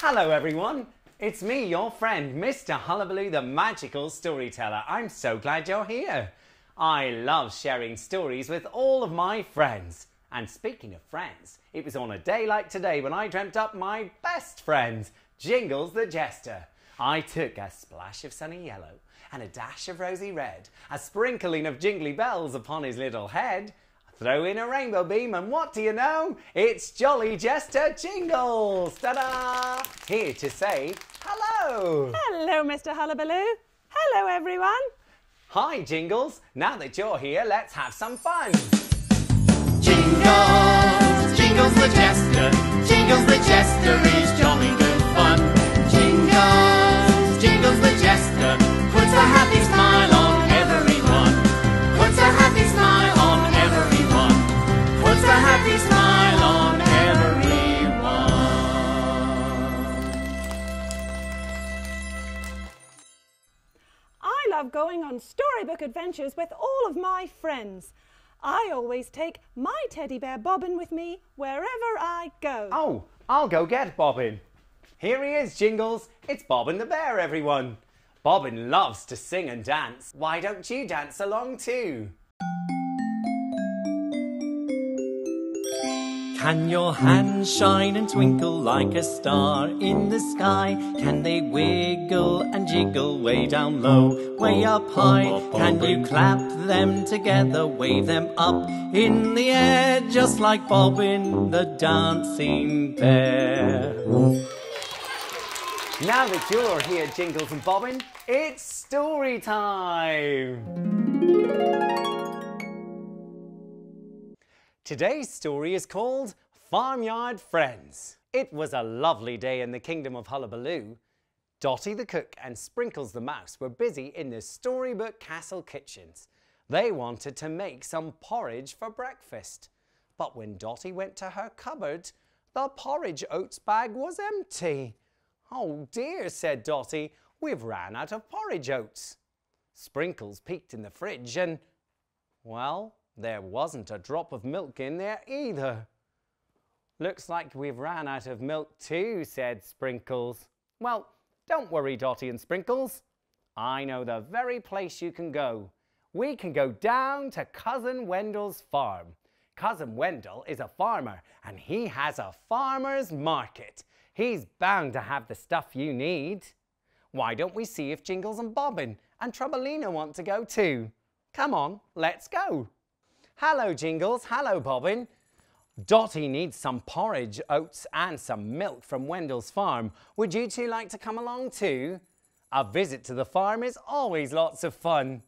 Hello everyone, it's me, your friend, Mr. Hullabaloo the Magical Storyteller. I'm so glad you're here. I love sharing stories with all of my friends. And speaking of friends, it was on a day like today when I dreamt up my best friend, Jingles the Jester. I took a splash of sunny yellow and a dash of rosy red, a sprinkling of jingly bells upon his little head. Throw in a rainbow beam and what do you know? It's jolly Jester Jingles! Ta-da! Here to say hello! Hello, Mr. Hullabaloo. Hello, everyone. Hi, Jingles. Now that you're here, let's have some fun. Jingles, Jingles the Jester. Jingles the Jester is jolly good fun. Jingles, Jingles the Jester puts a happy smile on everyone. Puts a happy smile on everyone. Puts a happy smile on everyone. I love going on storybook adventures with all of my friends. I always take my teddy bear Bobbin with me wherever I go. Oh, I'll go get Bobbin. Here he is, Jingles. It's Bobbin the bear, everyone. Bobbin loves to sing and dance. Why don't you dance along too? Can your hands shine and twinkle like a star in the sky? Can they wiggle and jiggle way down low, way up high? Can you clap them together, wave them up in the air, just like Bobbin the dancing bear? Now that you're here, Jingles and Bobbin, it's story time! Today's story is called Farmyard Friends. It was a lovely day in the kingdom of Hullabaloo. Dotty the cook and Sprinkles the mouse were busy in the storybook castle kitchens. They wanted to make some porridge for breakfast. But when Dotty went to her cupboard, the porridge oats bag was empty. Oh dear, said Dotty, we've ran out of porridge oats. Sprinkles peeked in the fridge and, well, there wasn't a drop of milk in there either. Looks like we've ran out of milk too, said Sprinkles. Well, don't worry, Dotty and Sprinkles. I know the very place you can go. We can go down to Cousin Wendell's farm. Cousin Wendell is a farmer and he has a farmer's market. He's bound to have the stuff you need. Why don't we see if Jingles and Bobbin and Troubleena want to go too? Come on, let's go. Hello, Jingles. Hello, Bobbin. Dotty needs some porridge, oats and some milk from Wendell's farm. Would you two like to come along too? A visit to the farm is always lots of fun.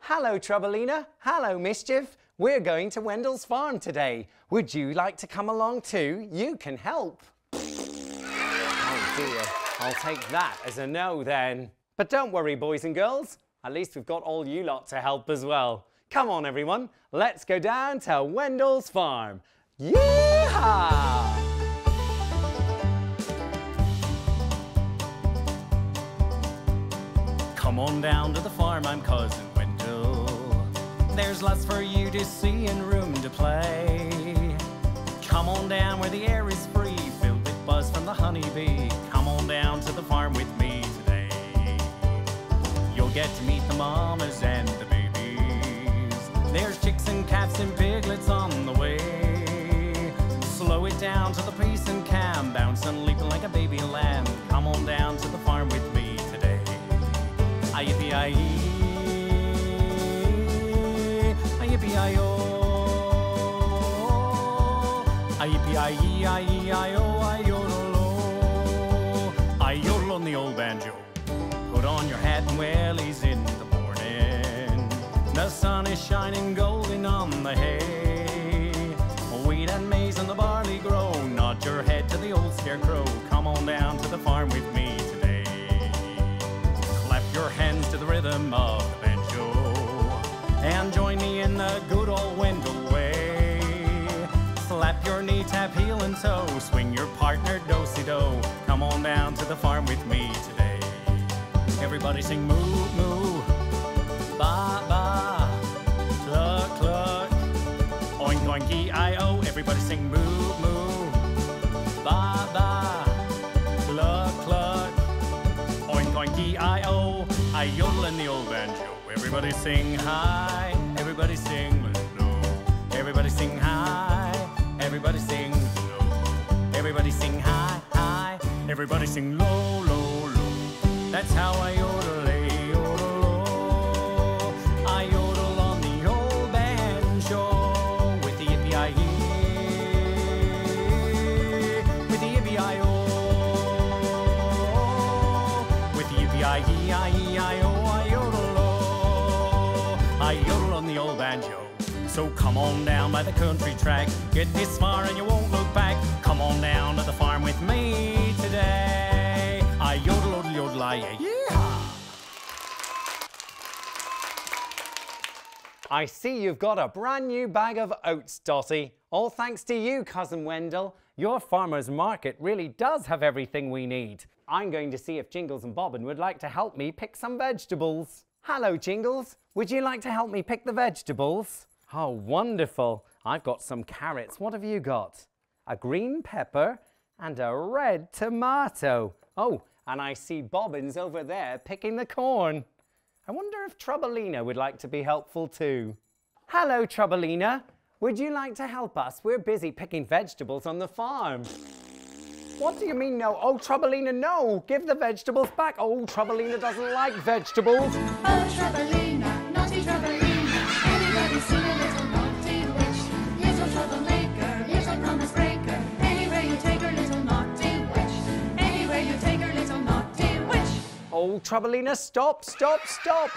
Hello, Troubleena. Hello, Mischief. We're going to Wendell's farm today. Would you like to come along too? You can help. Oh dear, I'll take that as a no then. But don't worry, boys and girls. At least we've got all you lot to help as well. Come on, everyone, let's go down to Wendell's farm. Yee-haw! Come on down to the farm, I'm Cousin Wendell. There's lots for you to see and room to play. Come on down where the air is free, filled with buzz from the honeybee. Come on down to the farm with me today. You'll get to meet the mamas and the there's chicks and calves and piglets on the way. Slow it down to the piece and cam, bounce and leaping like a baby lamb. Come on down to the farm with me today. Ay-yippee-ay-ee, ay-yippee-ay-o, ay-yippee-ay-ee-ay-ee-ay-o, ay-yodel-o, ay-yodel on the old banjo. Put on your hat and wellies in the the sun is shining golden on the hay. Wheat and maize and the barley grow. Nod your head to the old scarecrow. Come on down to the farm with me today. Clap your hands to the rhythm of the banjo and join me in the good old Wendell way. Slap your knee, tap heel and toe, swing your partner do-si-do. Come on down to the farm with me today. Everybody sing moo moo, ba ba, cluck cluck, oink oink, E I O. Everybody sing moo moo, ba ba, Everybody sing high, everybody sing low. Everybody sing high, everybody sing low. Everybody sing high, high, everybody sing low, low, low. That's how I yodel, a yodel, low. I yodel on the old banjo with the yippee-yi-yee, with the yippee-yi-oh, with the yippee-yi-yee-yi-oh. I yodel on the old banjo. So come on down by the country track. Get this far and you won't look back. Come on down to the farm with me today. I yodel, yodel, yodel, I, yeah. I see you've got a brand new bag of oats, Dottie. All thanks to you, Cousin Wendell. Your farmer's market really does have everything we need. I'm going to see if Jingles and Bobbin would like to help me pick some vegetables. Hello, Jingles. Would you like to help me pick the vegetables? Oh, wonderful. I've got some carrots. What have you got? A green pepper and a red tomato. Oh, and I see Bobbin's over there picking the corn. I wonder if Troubleena would like to be helpful too. Hello, Troubleena. Would you like to help us? We're busy picking vegetables on the farm. What do you mean no? Oh, Troubleena, no! Give the vegetables back! Oh, Troubleena doesn't like vegetables! Oh, Troubleena, naughty Troubleena, everybody sing a little naughty witch. Little troublemaker, little promise breaker, anywhere you take her, little naughty witch. Anywhere you take her, little naughty witch. Oh, Troubleena, stop, stop, stop!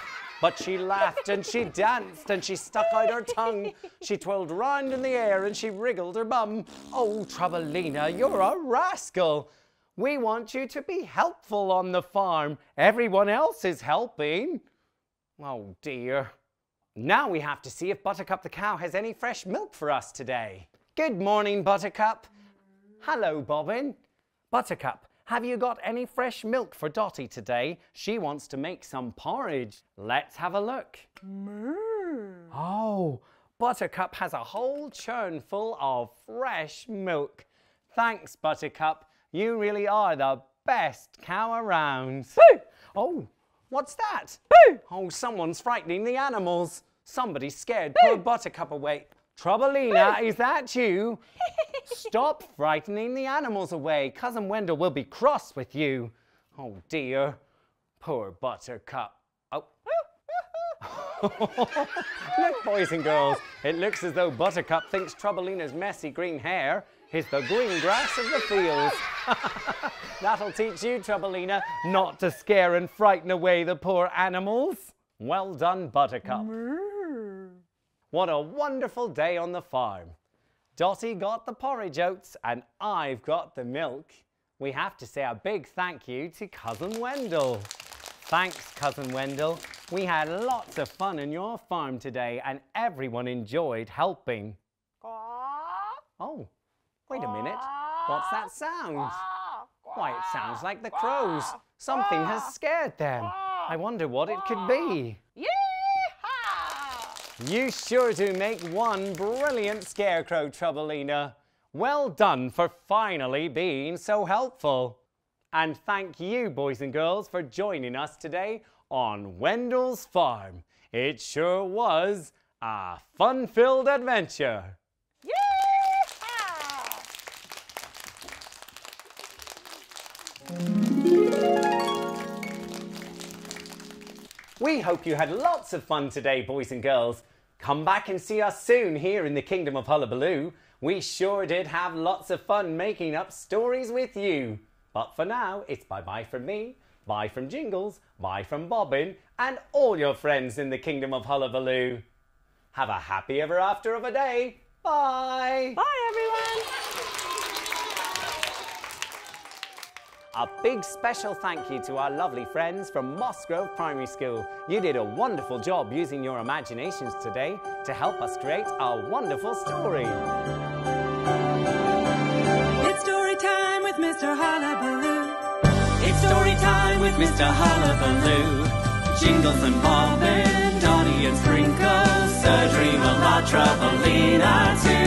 But she laughed and she danced and she stuck out her tongue. She twirled round in the air and she wriggled her bum. Oh, Troubleena, you're a rascal. We want you to be helpful on the farm. Everyone else is helping. Oh, dear. Now we have to see if Buttercup the cow has any fresh milk for us today. Good morning, Buttercup. Hello, Bobbin. Buttercup, have you got any fresh milk for Dottie today? She wants to make some porridge. Let's have a look. Oh, Buttercup has a whole churn full of fresh milk. Thanks, Buttercup. You really are the best cow around. Boo! Oh, what's that? Boo! Oh, someone's frightening the animals. Somebody scared poor Buttercup away. Troubleena, is that you? Stop frightening the animals away. Cousin Wendell will be cross with you. Oh dear, poor Buttercup. Oh. Look, boys and girls, it looks as though Buttercup thinks Troubleena's messy green hair is the green grass of the fields. That'll teach you, Troubleena, not to scare and frighten away the poor animals. Well done, Buttercup. What a wonderful day on the farm. Dottie got the porridge oats and I've got the milk. We have to say a big thank you to Cousin Wendell. Thanks, Cousin Wendell. We had lots of fun on your farm today and everyone enjoyed helping. Oh, wait a minute. What's that sound? Why, it sounds like the crows. Something has scared them. I wonder what it could be. You sure do make one brilliant scarecrow, Troubleena. Well done for finally being so helpful. And thank you, boys and girls, for joining us today on Wendell's Farm. It sure was a fun-filled adventure. We hope you had lots of fun today, boys and girls. Come back and see us soon here in the Kingdom of Hullabaloo. We sure did have lots of fun making up stories with you. But for now, it's bye-bye from me, bye from Jingles, bye from Bobbin, and all your friends in the Kingdom of Hullabaloo. Have a happy ever after of a day. Bye. Bye, everyone. A big special thank you to our lovely friends from Mossgrove Primary School. You did a wonderful job using your imaginations today to help us create a wonderful story. It's story time with Mr. Hullabaloo. It's story time with Mr. Hullabaloo. Jingles and Bobbin, Dottie and Sprinkles, Surgery will not trouble Troubleena too.